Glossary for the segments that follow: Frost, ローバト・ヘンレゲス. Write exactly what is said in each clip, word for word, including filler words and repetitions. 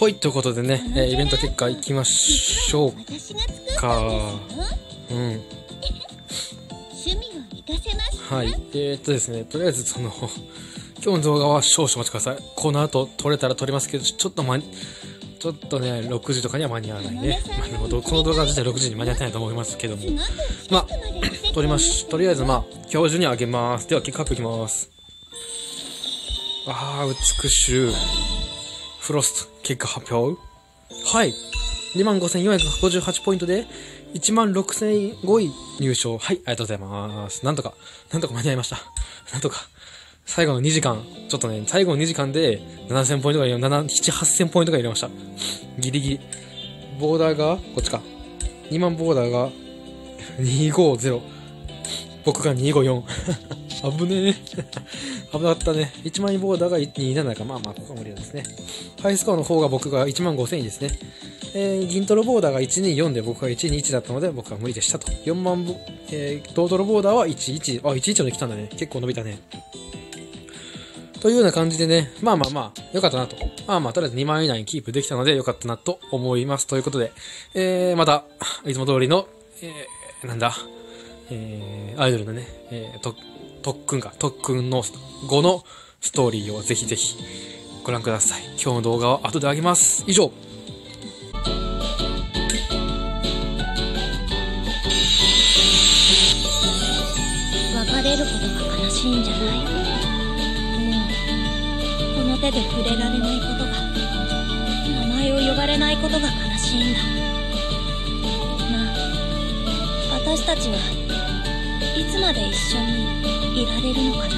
ほい、ということでね、えー、イベント結果いきましょうか。うん、はい、えー、っとですね、とりあえずその今日の動画は少々お待ちください。この後撮れたら撮りますけど、ちょっとまにちょっとね、ろくじとかには間に合わないね。まあ、でもこの動画自体ろくじに間に合ってないと思いますけども。まあ、撮ります。とりあえず、まあ、今日中にあげます。では、結果発表いきます。あー、美しゅう。フロスト、結果発表。はい。にまんごせんよんひゃくごじゅうはち ポイントで、いちまんろくせんごい入賞。はい、ありがとうございます。なんとか、なんとか間に合いました。なんとか。最後のにじかん、ちょっとね、最後のにじかんでななせんポイントが入れ、ななせんはっぴゃくポイントが入れました。ギリギリ。ボーダーが、こっちか。にまんボーダーがにひゃくごじゅう。僕がにひゃくごじゅうよん。危ねえ。危なかったね。いちまんボーダーがにひゃくにじゅうななか。まあまあ、ここは無理ですね。ハイスコアの方が僕がいちまんごせんですね。えー、銀トロボーダーがひゃくにじゅうよんで僕がひゃくにじゅういちだったので僕は無理でしたと。よんまん、えー、銅トロボーダーはひゃくじゅういち。あ、ひゃくじゅういちまで来たんだね。結構伸びたね。というような感じでね、まあまあまあ、良かったなと。まあまあ、とりあえずにまん以内にキープできたので良かったなと思います。ということで、えー、また、いつも通りの、えー、なんだ、えー、アイドルのね、えー、と、とっくんか、とっくんのごのストーリーをぜひぜひご覧ください。今日の動画は後であげます。以上。別れることが悲しいんじゃない？手で触れられないことが、名前を呼ばれないことが悲しいんだ。まあ、私たちはいつまで一緒にいられるのかな。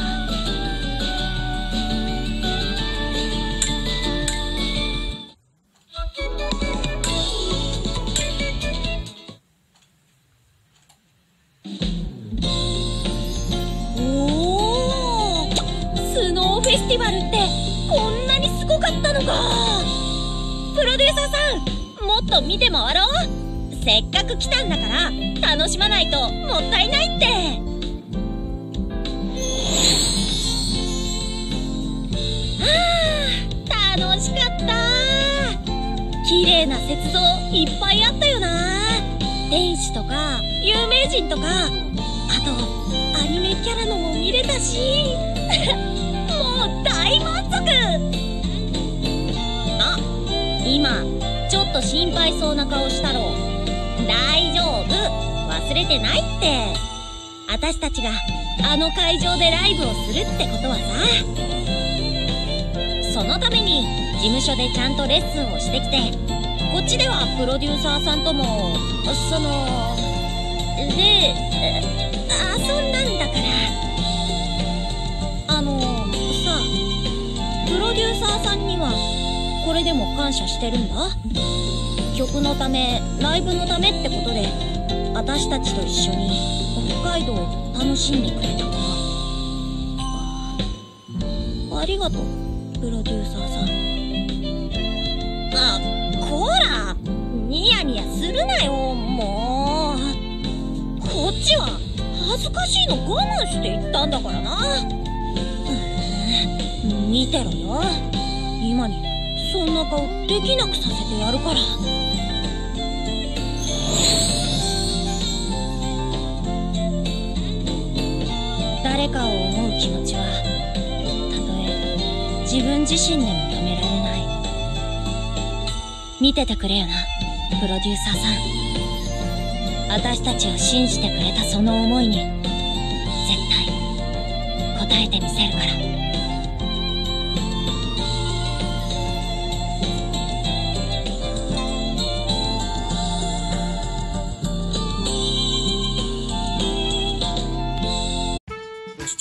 おー、スノーフェスティバルってこんなにすごかったのか。プロデューサーさん、もっと見て回ろう。せっかく来たんだから楽しまないともったいないって。あー、楽しかった。綺麗な雪像いっぱいあったよな。天使とか有名人とか、あとアニメキャラのも見れたしもう大満足。あ、今ちょっと心配そうな顔したろ。大丈夫、忘れてないって。私たちがあの会場でライブをするってことはさ、そのために事務所でちゃんとレッスンをしてきて、こっちではプロデューサーさんともそので遊んだんだから。あのプロデューサーさんにはこれでも感謝してるんだ。曲のため、ライブのためってことで私たちと一緒に北海道を楽しんでくれたから。ありがとう、プロデューサーさん。あ、こら、ニヤニヤするなよ。もうこっちは恥ずかしいの我慢して言ったんだからな。見てろよ、今にそんな顔できなくさせてやるから。誰かを思う気持ちはたとえ自分自身にも止められない。見ててくれよな、プロデューサーさん。私たちを信じてくれたその思いに絶対応えてみせるから。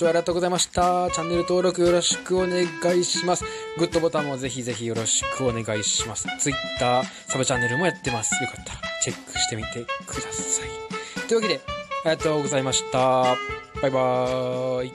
ありがとうございました。チャンネル登録よろしくお願いします。グッドボタンもぜひぜひよろしくお願いします。Twitter、サブチャンネルもやってます。よかったらチェックしてみてください。というわけで、ありがとうございました。バイバーイ。